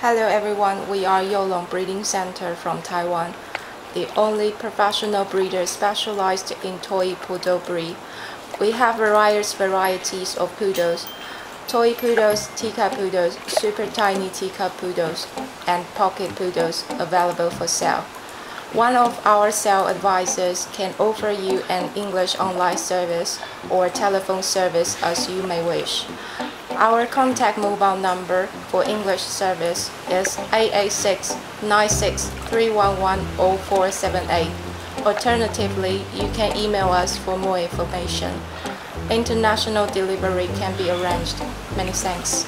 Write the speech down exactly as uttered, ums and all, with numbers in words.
Hello everyone, we are Yolong Breeding Center from Taiwan, the only professional breeder specialized in toy poodle breed. We have various varieties of poodles, toy poodles, teacup poodles, super tiny teacup poodles, and pocket poodles available for sale. One of our sale advisors can offer you an English online service or telephone service as you may wish. Our contact mobile number for English service is eight eight six, nine six, three one one, zero four seven eight. Alternatively, you can email us for more information. International delivery can be arranged. Many thanks.